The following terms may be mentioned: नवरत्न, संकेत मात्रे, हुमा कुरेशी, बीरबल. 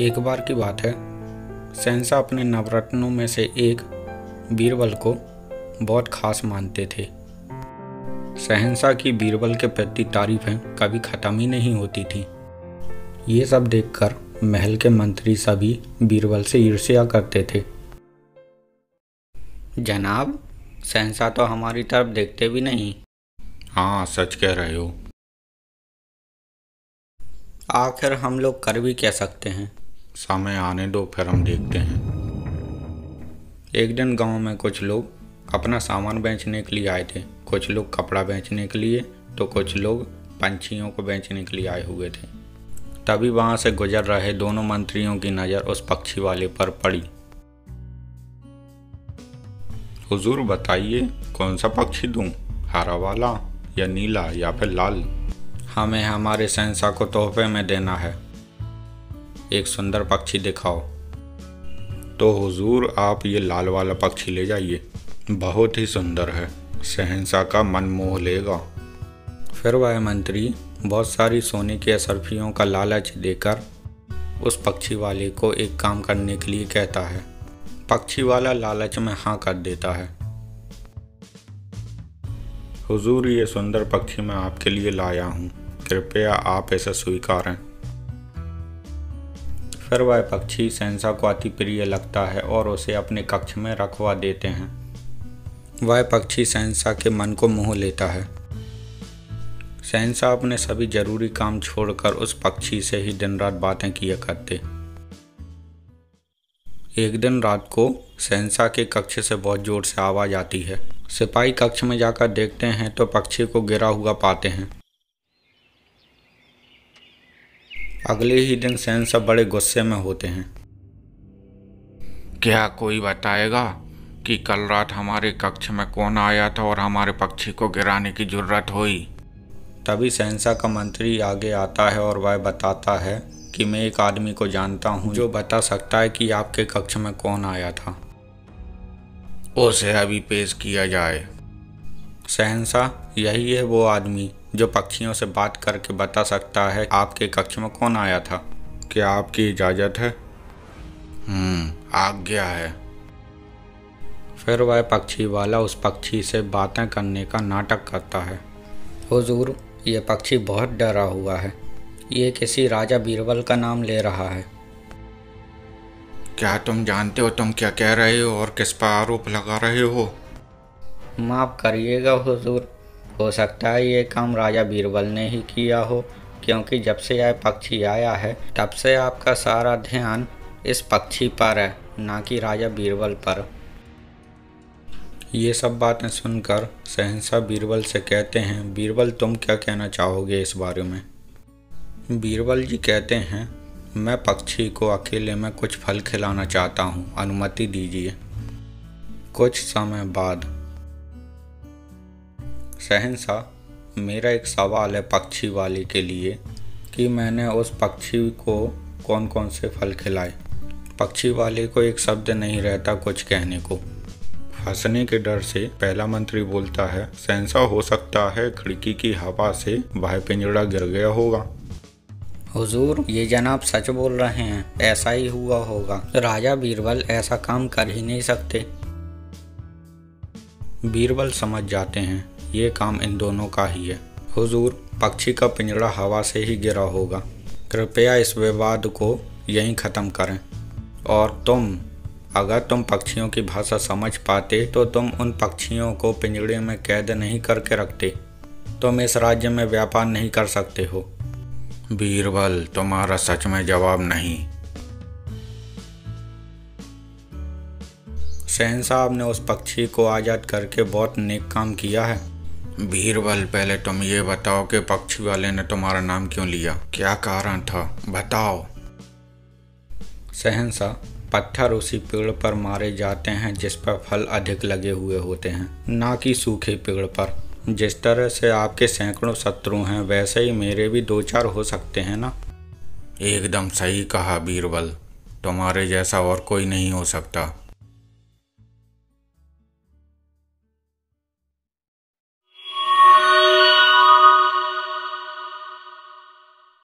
एक बार की बात है, शहंशाह अपने नवरत्नों में से एक बीरबल को बहुत खास मानते थे। शहंशाह की बीरबल के प्रति तारीफें कभी ख़त्म ही नहीं होती थी। ये सब देखकर महल के मंत्री सभी बीरबल से ईर्ष्या करते थे। जनाब, शहंशाह तो हमारी तरफ देखते भी नहीं। हाँ, सच कह रहे हो। आखिर हम लोग कर भी कह सकते हैं। समय आने दो, फिर हम देखते हैं। एक दिन गांव में कुछ लोग अपना सामान बेचने के लिए आए थे। कुछ लोग कपड़ा बेचने के लिए, तो कुछ लोग पंछियों को बेचने के लिए आए हुए थे। तभी वहां से गुजर रहे दोनों मंत्रियों की नज़र उस पक्षी वाले पर पड़ी। हुजूर, बताइए कौन सा पक्षी दूँ, हरा वाला या नीला या फिर लाल? हमें हमारे शहंशाह को तोहफे में देना है। एक सुंदर पक्षी दिखाओ। तो हुजूर, आप ये लाल वाला पक्षी ले जाइए, बहुत ही सुंदर है, शहंशाह का मन मोह लेगा। फिर वह मंत्री बहुत सारी सोने की अशर्फियों का लालच देकर उस पक्षी वाले को एक काम करने के लिए कहता है। पक्षी वाला लालच में हाँ कर देता है। हुजूर, ये सुंदर पक्षी मैं आपके लिए लाया हूँ, कृपया आप ऐसा स्वीकारें। फिर वह पक्षी शहंशाह को अति प्रिय लगता है और उसे अपने कक्ष में रखवा देते हैं। वह पक्षी शहंशाह के मन को मोह लेता है। शहंशाह अपने सभी जरूरी काम छोड़कर उस पक्षी से ही दिन रात बातें किया करते। एक दिन रात को शहंशाह के कक्ष से बहुत ज़ोर से आवाज़ आती है। सिपाही कक्ष में जाकर देखते हैं तो पक्षी को गिरा हुआ पाते हैं। अगले ही दिन शहंशाह बड़े गुस्से में होते हैं। क्या कोई बताएगा कि कल रात हमारे कक्ष में कौन आया था और हमारे पक्षी को गिराने की जुर्रत हुई? तभी शहंशाह का मंत्री आगे आता है और वह बताता है कि मैं एक आदमी को जानता हूँ जो बता सकता है कि आपके कक्ष में कौन आया था। उसे अभी पेश किया जाए। शहंशाह, यही है वो आदमी जो पक्षियों से बात करके बता सकता है आपके कक्ष में कौन आया था। क्या आपकी इजाज़त है? आज्ञा है। फिर वह पक्षी वाला उस पक्षी से बातें करने का नाटक करता है। हुजूर, ये पक्षी बहुत डरा हुआ है, ये किसी राजा बीरबल का नाम ले रहा है। क्या तुम जानते हो तुम क्या कह रहे हो और किस पर आरोप लगा रहे हो? माफ़ करिएगा हुजूर, हो सकता है ये काम राजा बीरबल ने ही किया हो, क्योंकि जब से यह पक्षी आया है तब से आपका सारा ध्यान इस पक्षी पर है, ना कि राजा बीरबल पर। ये सब बातें सुनकर शहंशाह बीरबल से कहते हैं, बीरबल तुम क्या कहना चाहोगे इस बारे में? बीरबल जी कहते हैं, मैं पक्षी को अकेले में कुछ फल खिलाना चाहता हूँ, अनुमति दीजिए। कुछ समय बाद, शहंशाह, मेरा एक सवाल है पक्षी वाले के लिए कि मैंने उस पक्षी को कौन कौन से फल खिलाए। पक्षी वाले को एक शब्द नहीं रहता कुछ कहने को। फंसने के डर से पहला मंत्री बोलता है, शहंशाह, हो सकता है खिड़की की हवा से वह पिंजड़ा गिर गया होगा। हुजूर, ये जनाब सच बोल रहे हैं, ऐसा ही हुआ होगा, राजा बीरबल ऐसा काम कर ही नहीं सकते। बीरबल समझ जाते हैं ये काम इन दोनों का ही है। हुजूर, पक्षी का पिंजड़ा हवा से ही गिरा होगा, कृपया इस विवाद को यहीं ख़त्म करें। और अगर तुम पक्षियों की भाषा समझ पाते तो तुम उन पक्षियों को पिंजड़े में कैद नहीं करके रखते। तुम इस राज्य में व्यापार नहीं कर सकते हो। बीरबल, तुम्हारा सच में जवाब नहीं। शहंशाह ने उस पक्षी को आज़ाद करके बहुत नेक काम किया है। बीरबल, पहले तुम ये बताओ कि पक्षी वाले ने तुम्हारा नाम क्यों लिया, क्या कारण था, बताओ। शहंशाह, पत्थर उसी पेड़ पर मारे जाते हैं जिस पर फल अधिक लगे हुए होते हैं, ना कि सूखे पेड़ पर। जिस तरह से आपके सैकड़ों शत्रु हैं, वैसे ही मेरे भी दो चार हो सकते हैं ना। एकदम सही कहा बीरबल, तुम्हारे जैसा और कोई नहीं हो सकता।